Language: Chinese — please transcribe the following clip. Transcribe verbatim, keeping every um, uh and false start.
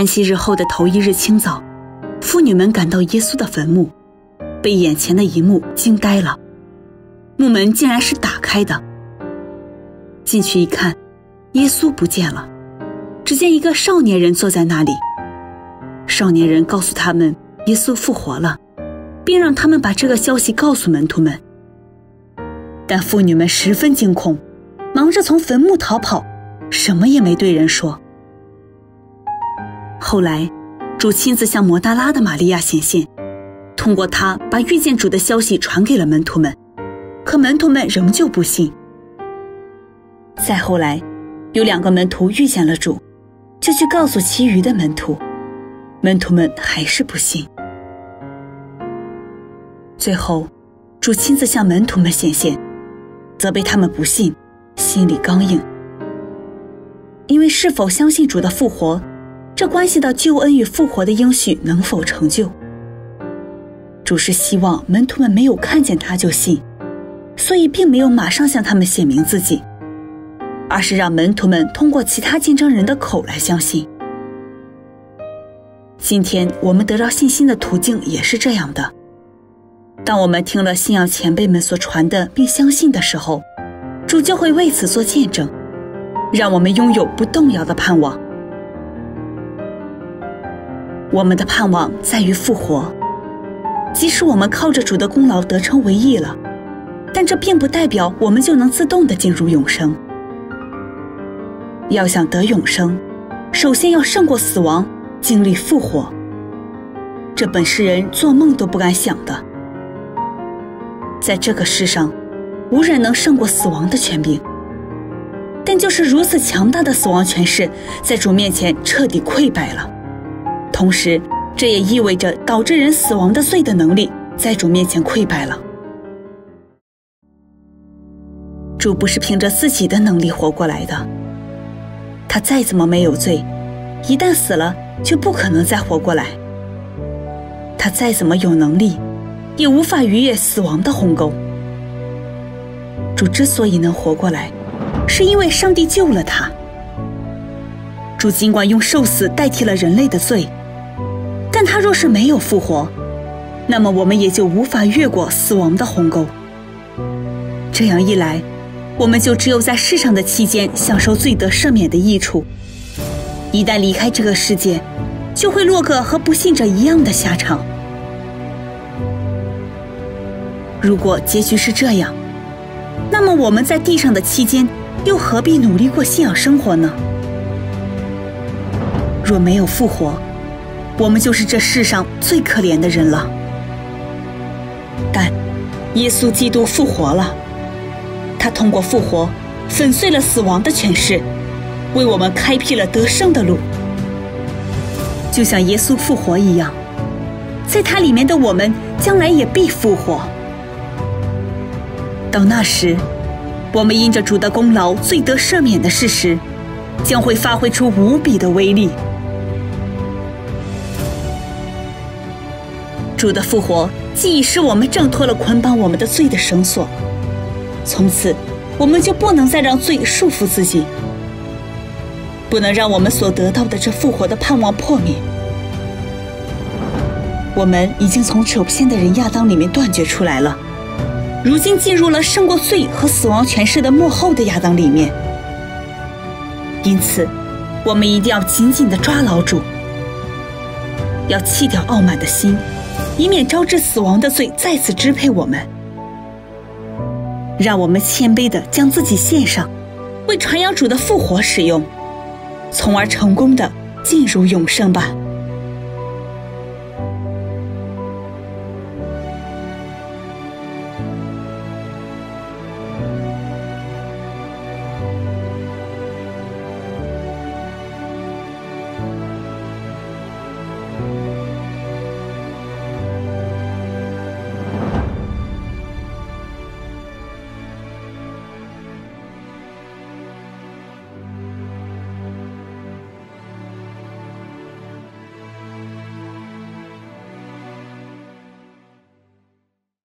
安息日后的头一日清早，妇女们赶到耶稣的坟墓，被眼前的一幕惊呆了。墓门竟然是打开的。进去一看，耶稣不见了，只见一个少年人坐在那里。少年人告诉他们，耶稣复活了，并让他们把这个消息告诉门徒们。但妇女们十分惊恐，忙着从坟墓逃跑，什么也没对人说。后来，主亲自向抹大拉的玛利亚显现，通过她把遇见主的消息传给了门徒们，可门徒们仍旧不信。再后来，有两个门徒遇见了主，就去告诉其余的门徒，门徒们还是不信。最后，主亲自向门徒们显现，责备他们不信，心里刚硬。因为是否相信主的复活，这关系到救恩与复活的应许能否成就。主是希望门徒们没有看见他就信，所以并没有马上向他们显明自己，而是让门徒们通过其他见证人的口来相信。今天我们得到信心的途径也是这样的。当我们听了信仰前辈们所传的并相信的时候，主就会为此做见证，让我们拥有不动摇的盼望。我们的盼望在于复活，即使我们靠着主的功劳得称为义了，但这并不代表我们就能自动地进入永生。要想得永生，首先要胜过死亡，经历复活，这本是人做梦都不敢想的。在这个世上，无人能胜过死亡的权柄，但就是如此强大的死亡权势，在主面前彻底溃败了。同时，这也意味着导致人死亡的罪的能力在主面前溃败了。主不是凭着自己的能力活过来的，他再怎么没有罪，一旦死了就不可能再活过来。他再怎么有能力，也无法逾越死亡的鸿沟。主之所以能活过来，是因为上帝救了他。主尽管用受死代替了人类的罪，但他若是没有复活，那么我们也就无法越过死亡的鸿沟。这样一来，我们就只有在世上的期间享受罪得赦免的益处，一旦离开这个世界，就会落个和不信者一样的下场。如果结局是这样，那么我们在地上的期间又何必努力过信仰生活呢？若没有复活，我们就是这世上最可怜的人了。但耶稣基督复活了，他通过复活粉碎了死亡的权势，为我们开辟了得胜的路。就像耶稣复活一样，在他里面的我们将来也必复活。到那时，我们因着主的功劳罪得赦免的事实，将会发挥出无比的威力。主的复活既已使我们挣脱了捆绑我们的罪的绳索，从此我们就不能再让罪束缚自己，不能让我们所得到的这复活的盼望破灭。我们已经从丑偏的人亚当里面断绝出来了，如今进入了胜过罪和死亡权势的幕后的亚当里面。因此，我们一定要紧紧地抓牢主，要弃掉傲慢的心，以免招致死亡的罪再次支配我们。让我们谦卑地将自己献上，为传扬主的复活使用，从而成功地进入永生吧。